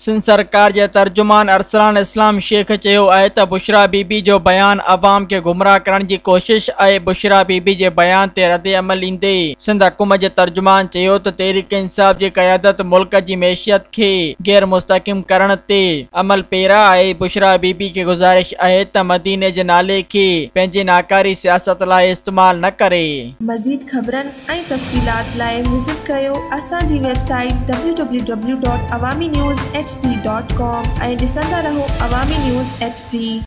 सिंध सरकार जे तर्जुमान अरसलान इस्लाम शेख चयो आहे त बुशरा बीबी जो बयान अवाम के गुमराह करण की कोशिश आहे। बुशरा बीबी जे बयान ते रद्द अमल ईंदे सिंध हुकूमत जे तर्जुमान चयो त तहरीक इंसाफ जी क़यादत मुल्क की मैशियत के गैर मुस्तकिम करण ते अमल पैरा आहे। बुशरा बीबी के गुजारिश आहे त मदीने जे नाले के पंहिंजी नाकारी सियासत लाए इस्तेमाल न करे। मजीद खबरन ऐं तफसीलात लाए विजिट कयो असांजी वेबसाइट www.awaminews.com ऐं ॾिसंदा रहो अवामी न्यूज़ HD।